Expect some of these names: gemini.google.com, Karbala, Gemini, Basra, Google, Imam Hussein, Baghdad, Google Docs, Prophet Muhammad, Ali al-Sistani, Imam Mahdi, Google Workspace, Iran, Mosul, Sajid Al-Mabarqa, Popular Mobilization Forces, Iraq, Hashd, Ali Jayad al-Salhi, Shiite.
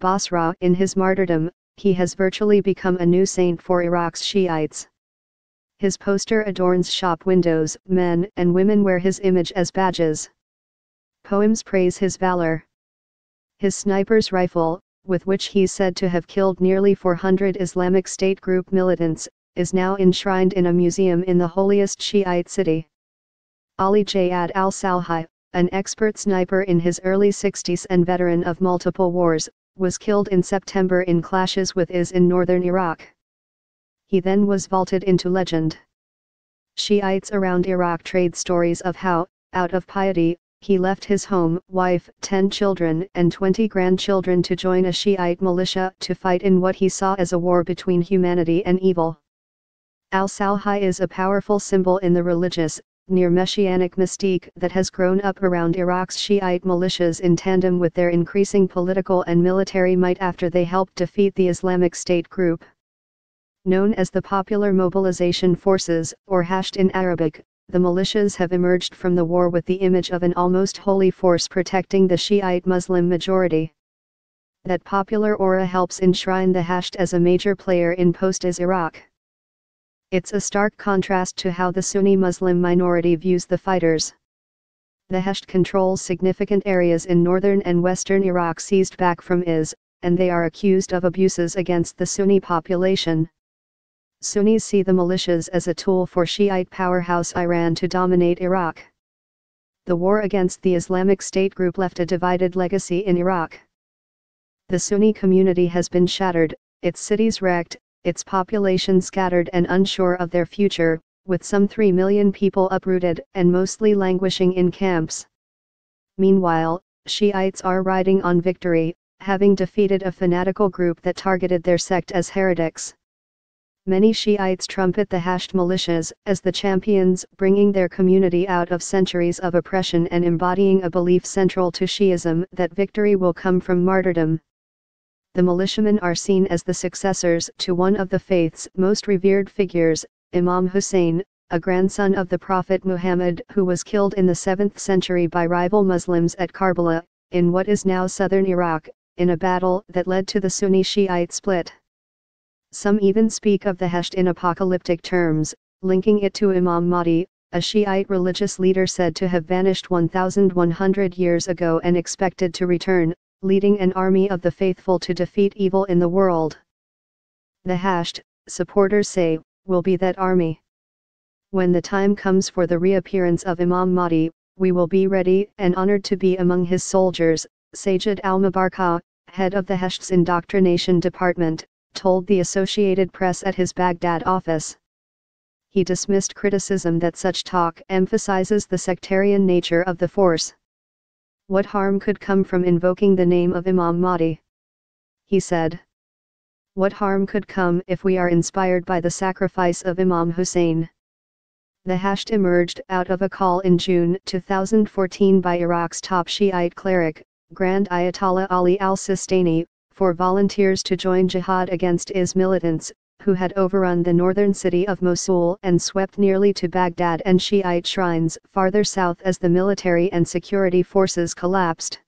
Basra. In his martyrdom, he has virtually become a new saint for Iraq's Shiites. His poster adorns shop windows, men and women wear his image as badges. Poems praise his valor. His sniper's rifle, with which he is said to have killed nearly 400 Islamic State group militants, is now enshrined in a museum in the holiest Shiite city. Ali Jayad al-Salhi, an expert sniper in his early 60s and veteran of multiple wars, was killed in September in clashes with IS in northern Iraq. He then was vaulted into legend. Shiites around Iraq trade stories of how, out of piety, he left his home, wife, 10 children and 20 grandchildren to join a Shiite militia to fight in what he saw as a war between humanity and evil. Al-Salhi is a powerful symbol in the religious, near messianic mystique that has grown up around Iraq's Shiite militias in tandem with their increasing political and military might after they helped defeat the Islamic State group. Known as the Popular Mobilization Forces, or Hashd in Arabic, the militias have emerged from the war with the image of an almost holy force protecting the Shiite Muslim majority. That popular aura helps enshrine the Hashd as a major player in post-IS Iraq. It's a stark contrast to how the Sunni Muslim minority views the fighters. The Hashd controls significant areas in northern and western Iraq seized back from IS, and they are accused of abuses against the Sunni population. Sunnis see the militias as a tool for Shiite powerhouse Iran to dominate Iraq. The war against the Islamic State group left a divided legacy in Iraq. The Sunni community has been shattered, its cities wrecked, its population scattered and unsure of their future, with some 3 million people uprooted and mostly languishing in camps. Meanwhile, Shiites are riding on victory, having defeated a fanatical group that targeted their sect as heretics. Many Shiites trumpet the Hashd militias as the champions, bringing their community out of centuries of oppression and embodying a belief central to Shiism that victory will come from martyrdom. The militiamen are seen as the successors to one of the faith's most revered figures, Imam Hussein, a grandson of the Prophet Muhammad who was killed in the 7th century by rival Muslims at Karbala, in what is now southern Iraq, in a battle that led to the Sunni-Shiite split. Some even speak of the Hashd in apocalyptic terms, linking it to Imam Mahdi, a Shiite religious leader said to have vanished 1,100 years ago and expected to return, leading an army of the faithful to defeat evil in the world. The Hashd, supporters say, will be that army. When the time comes for the reappearance of Imam Mahdi, we will be ready and honored to be among his soldiers, Sajid Al-Mabarqa, head of the Hashd's indoctrination department, told the Associated Press at his Baghdad office. He dismissed criticism that such talk emphasizes the sectarian nature of the force. What harm could come from invoking the name of Imam Mahdi? He said. What harm could come if we are inspired by the sacrifice of Imam Hussein? The Hashd emerged out of a call in June 2014 by Iraq's top Shiite cleric, Grand Ayatollah Ali al-Sistani, for volunteers to join jihad against IS militants, who had overrun the northern city of Mosul and swept nearly to Baghdad and Shiite shrines farther south as the military and security forces collapsed.